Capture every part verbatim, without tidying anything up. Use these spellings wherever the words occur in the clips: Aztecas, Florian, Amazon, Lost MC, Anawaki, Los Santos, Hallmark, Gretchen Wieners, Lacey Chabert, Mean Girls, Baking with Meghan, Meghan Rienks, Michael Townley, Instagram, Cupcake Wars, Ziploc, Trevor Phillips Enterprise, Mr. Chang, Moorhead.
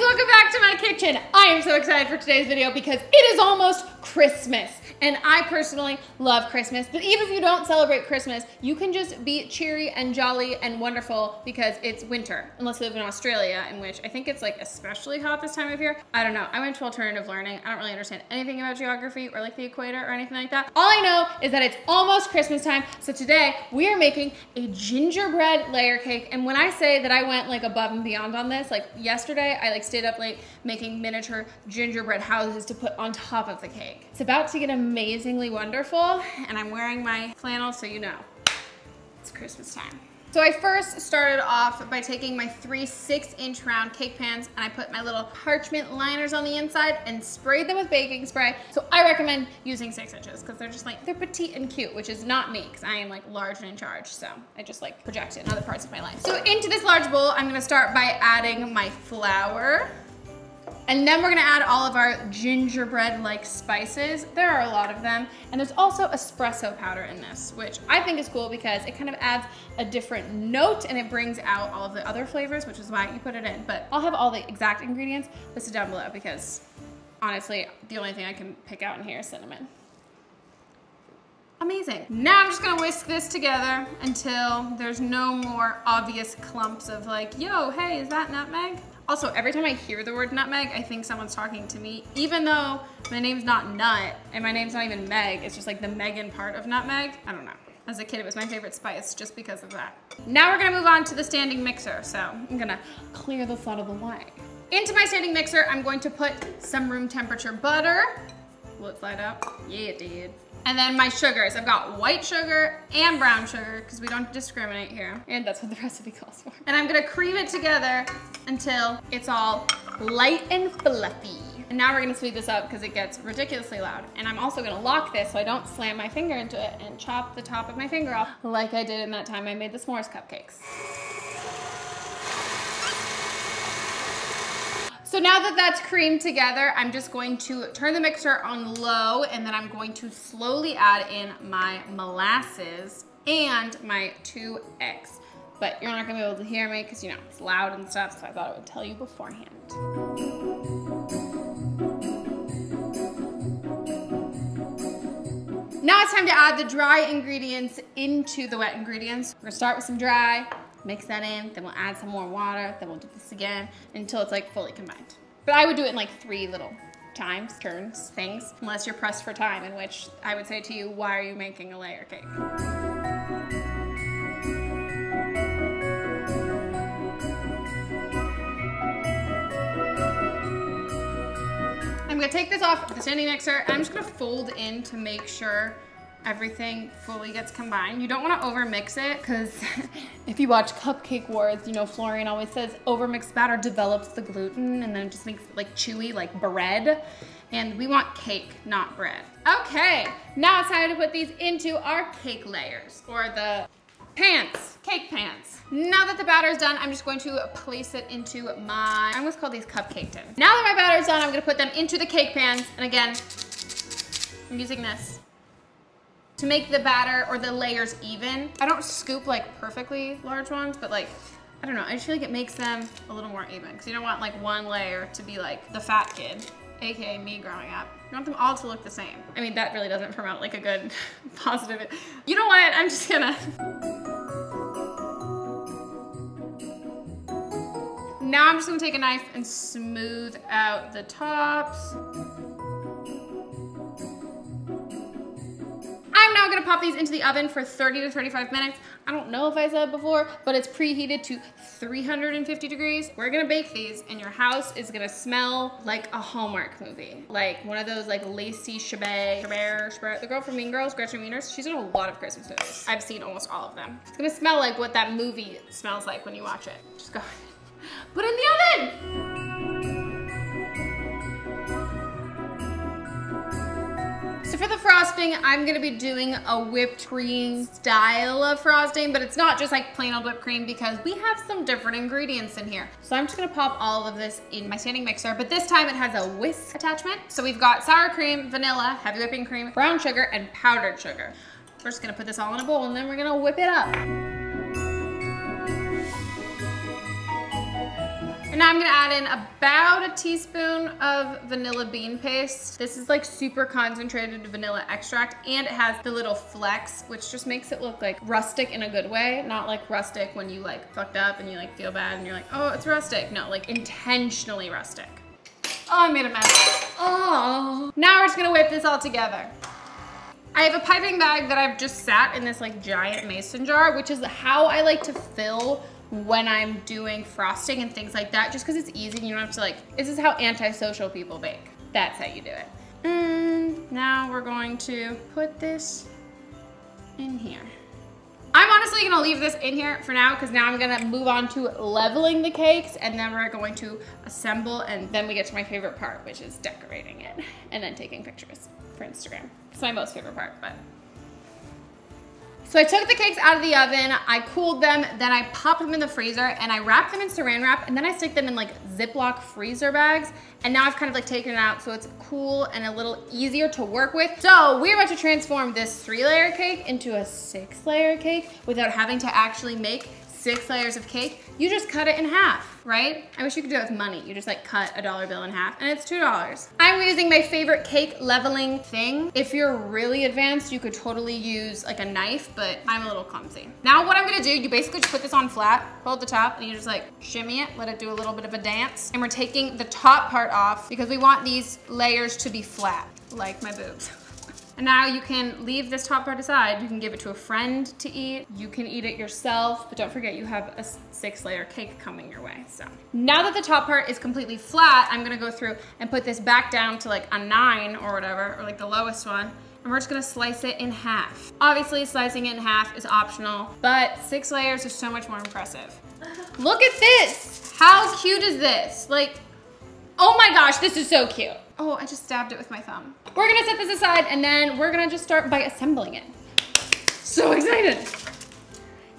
welcome back to my kitchen. I am so excited for today's video because it is almost Christmas. And I personally love Christmas, but even if you don't celebrate Christmas, you can just be cheery and jolly and wonderful because it's winter, unless you live in Australia, in which I think it's like especially hot this time of year. I don't know, I went to alternative learning. I don't really understand anything about geography or like the equator or anything like that. All I know is that it's almost Christmas time, so today we are making a gingerbread layer cake. And when I say that I went like above and beyond on this, like yesterday, I like stayed up late making miniature gingerbread houses to put on top of the cake. It's about to get a amazingly wonderful, and I'm wearing my flannel so you know it's Christmas time. So I first started off by taking my three six inch round cake pans and I put my little parchment liners on the inside and sprayed them with baking spray. So I recommend using six inches because they're just like, they're petite and cute, which is not me because I am like large and in charge. So I just like project it in other parts of my life. So into this large bowl, I'm gonna start by adding my flour. And then we're gonna add all of our gingerbread-like spices. There are a lot of them. And there's also espresso powder in this, which I think is cool because it kind of adds a different note and it brings out all of the other flavors, which is why you put it in. But I'll have all the exact ingredients listed down below because honestly, the only thing I can pick out in here is cinnamon. Amazing. Now I'm just gonna whisk this together until there's no more obvious clumps of like, yo, hey, is that nutmeg? Also, every time I hear the word nutmeg, I think someone's talking to me, even though my name's not Nut, and my name's not even Meg, it's just like the Megan part of nutmeg. I don't know. As a kid, it was my favorite spice just because of that. Now we're gonna move on to the standing mixer, so I'm gonna clear the thought of the way. Into my standing mixer, I'm going to put some room temperature butter. Will it slide up? Yeah, it did. And then my sugars. I've got white sugar and brown sugar because we don't discriminate here. And that's what the recipe calls for. And I'm gonna cream it together until it's all light and fluffy. And now we're gonna speed this up because it gets ridiculously loud. And I'm also gonna lock this so I don't slam my finger into it and chop the top of my finger off like I did in that time I made the s'mores cupcakes. So now that that's creamed together, I'm just going to turn the mixer on low and then I'm going to slowly add in my molasses and my two eggs. But you're not gonna be able to hear me because you know, it's loud and stuff, so I thought I would tell you beforehand. Now it's time to add the dry ingredients into the wet ingredients. We're gonna start with some dry, mix that in, then we'll add some more water, then we'll do this again until it's like fully combined. But I would do it in like three little times, turns, things, unless you're pressed for time, in which I would say to you, why are you making a layer cake? I'm gonna take this off the standing mixer and I'm just gonna fold in to make sure everything fully gets combined. You don't want to over mix it because if you watch Cupcake Wars, you know Florian always says over mixed batter develops the gluten and then it just makes it like chewy like bread. And we want cake, not bread. Okay, now it's time to put these into our cake layers or the pants, cake pans. Now that the batter is done, I'm just going to place it into my, I almost call these cupcake tins. Now that my batter is done, I'm gonna put them into the cake pans. And again, I'm using this to make the batter or the layers even. I don't scoop like perfectly large ones, but like, I don't know, I just feel like it makes them a little more even because you don't want like one layer to be like the fat kid, A K A me growing up. You want them all to look the same. I mean, that really doesn't promote like a good positive. You know what, I'm just gonna. Now I'm just gonna take a knife and smooth out the tops. Gonna pop these into the oven for thirty to thirty-five minutes. I don't know if I said before, but it's preheated to three hundred fifty degrees. We're gonna bake these and your house is gonna smell like a Hallmark movie. Like one of those like Lacey Chabert, Chabert, Chabert, the girl from Mean Girls, Gretchen Wieners. She's done a lot of Christmas movies. I've seen almost all of them. It's gonna smell like what that movie smells like when you watch it. Just go, put it in the oven. For the frosting, I'm gonna be doing a whipped cream style of frosting, but it's not just like plain old whipped cream because we have some different ingredients in here. So I'm just gonna pop all of this in my standing mixer, but this time it has a whisk attachment. So we've got sour cream, vanilla, heavy whipping cream, brown sugar, and powdered sugar. We're just gonna put this all in a bowl and then we're gonna whip it up. now I'm gonna add in about a teaspoon of vanilla bean paste. This is like super concentrated vanilla extract, and it has the little flecks, which just makes it look like rustic in a good way, not like rustic when you like fucked up and you like feel bad and you're like, oh, it's rustic. No, like intentionally rustic. Oh, I made a mess. Oh. Now we're just gonna whip this all together. I have a piping bag that I've just sat in this like giant mason jar, which is how I like to fill when I'm doing frosting and things like that, just because it's easy and you don't have to like, this is how antisocial people bake. That's how you do it. And now we're going to put this in here. I'm honestly gonna leave this in here for now because now I'm gonna move on to leveling the cakes, and then we're going to assemble, and then we get to my favorite part, which is decorating it and then taking pictures for Instagram. It's my most favorite part, but. So I took the cakes out of the oven, I cooled them, then I popped them in the freezer and I wrapped them in saran wrap, and then I stick them in like Ziploc freezer bags, and now I've kind of like taken it out so it's cool and a little easier to work with. So we're about to transform this three layer cake into a six layer cake without having to actually make six layers of cake. You just cut it in half, right? I wish you could do it with money. You just like cut a dollar bill in half and it's two dollars. I'm using my favorite cake leveling thing. If you're really advanced, you could totally use like a knife, but I'm a little clumsy. Now what I'm gonna do, you basically just put this on flat, hold the top, and you just like shimmy it, let it do a little bit of a dance. And we're taking the top part off because we want these layers to be flat, like my boobs. And now you can leave this top part aside. You can give it to a friend to eat. You can eat it yourself, but don't forget you have a six layer cake coming your way, so. Now that the top part is completely flat, I'm gonna go through and put this back down to like a nine or whatever, or like the lowest one, and we're just gonna slice it in half. Obviously, slicing it in half is optional, but six layers is so much more impressive. Look at this! How cute is this? Like, oh my gosh, this is so cute. Oh, I just stabbed it with my thumb. We're gonna set this aside and then we're gonna just start by assembling it. So excited.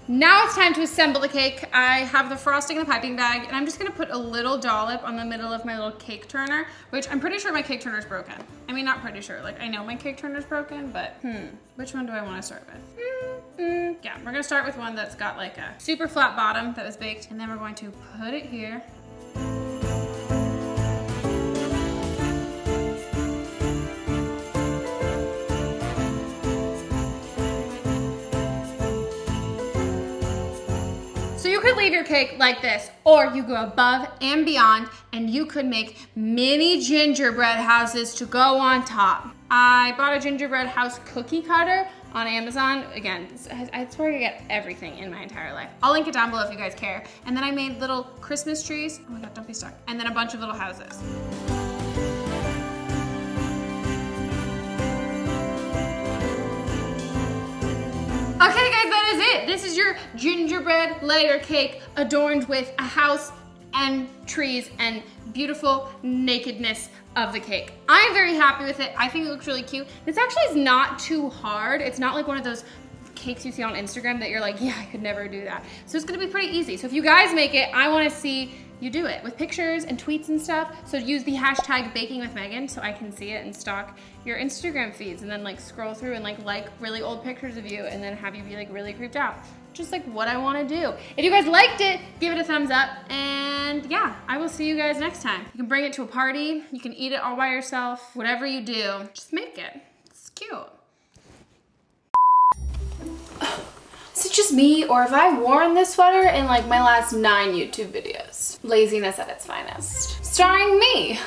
Now it's time to assemble the cake. I have the frosting in the piping bag, and I'm just gonna put a little dollop on the middle of my little cake turner, which I'm pretty sure my cake turner's broken. I mean, not pretty sure, like I know my cake turner's broken, but hmm, which one do I wanna start with? Mm-mm. Yeah, we're gonna start with one that's got like a super flat bottom that was baked, and then we're going to put it here. Leave your cake like this, or you go above and beyond, and you could make mini gingerbread houses to go on top. I bought a gingerbread house cookie cutter on Amazon. Again, I swear I get everything in my entire life. I'll link it down below if you guys care. And then I made little Christmas trees. Oh my God, don't be stuck. And then a bunch of little houses. Okay guys, that is it. This is your gingerbread layer cake adorned with a house and trees and beautiful nakedness of the cake. I'm very happy with it. I think it looks really cute. This actually is not too hard. It's not like one of those cakes you see on Instagram that you're like, yeah, I could never do that. So it's gonna be pretty easy. So if you guys make it, I wanna see you do it with pictures and tweets and stuff. So use the hashtag baking with Megan so I can see it and stalk your Instagram feeds, and then like scroll through and like like really old pictures of you and then have you be like really creeped out. Just like what I wanna do. If you guys liked it, give it a thumbs up, and yeah, I will see you guys next time. You can bring it to a party, you can eat it all by yourself, whatever you do, just make it, it's cute. Is it just me, or have I worn this sweater in like my last nine YouTube videos? Laziness at its finest. Starring me!